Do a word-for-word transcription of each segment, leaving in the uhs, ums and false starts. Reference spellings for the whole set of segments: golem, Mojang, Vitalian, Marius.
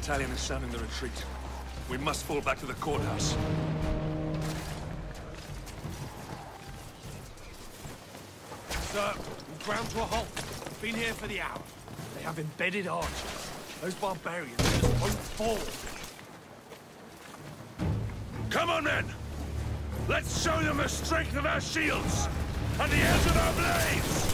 Vitalian is sounding the retreat. We must fall back to the courthouse. Sir, we ground to a halt. Been here for the hour. They have embedded archers. Those barbarians just won't fall. Come on, men! Let's show them the strength of our shields and the edge of our blades!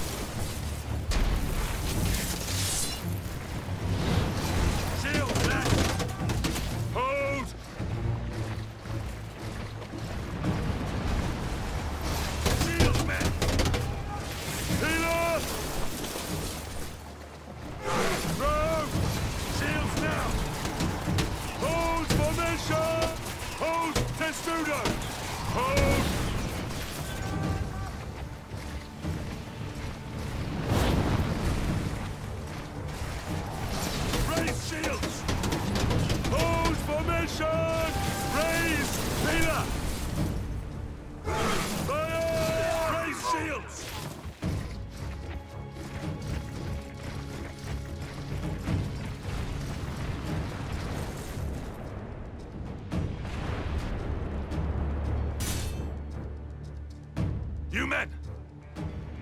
You men,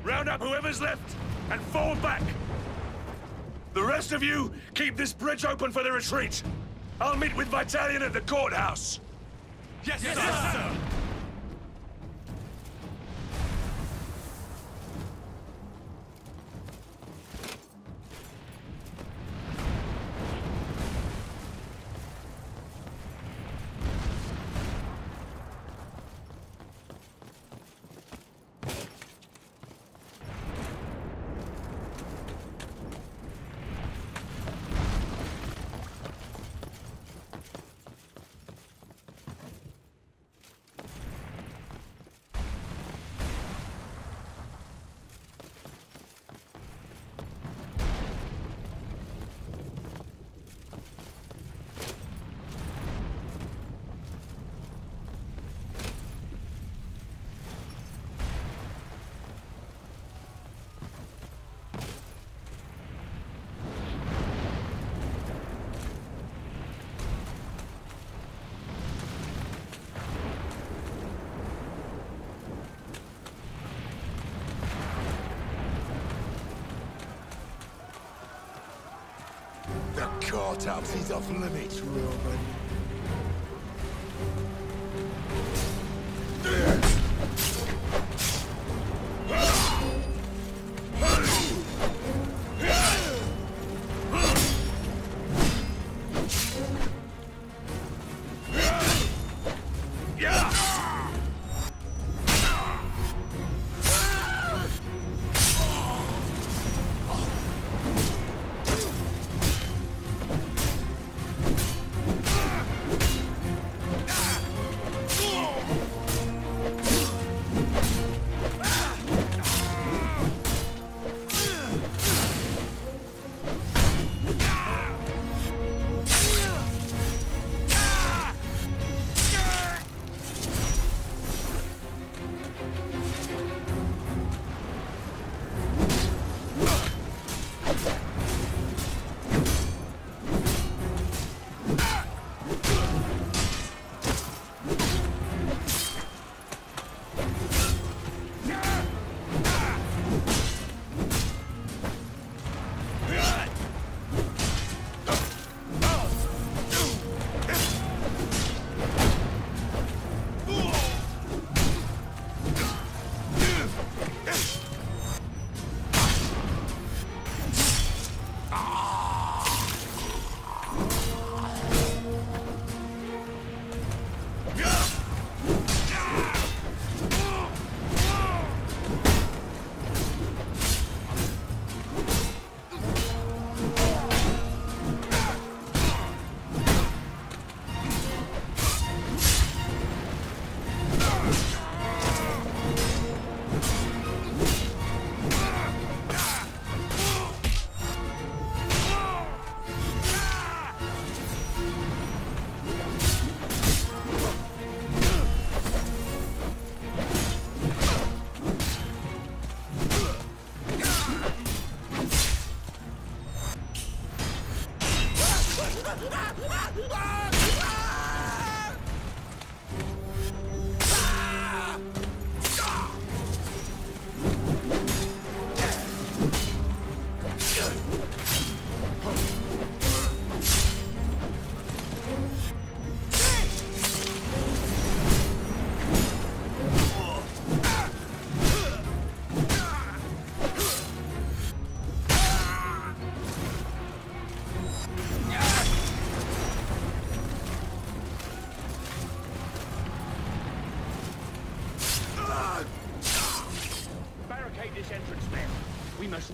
round up whoever's left and fall back. The rest of you, keep this bridge open for the retreat. I'll meet with Vitalian at the courthouse. Yes, yes, sir. yes sir. Courthouse is off limits, Roman.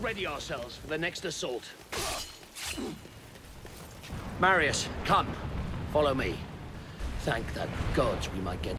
Ready ourselves for the next assault. Marius, come. Follow me. Thank the gods we might get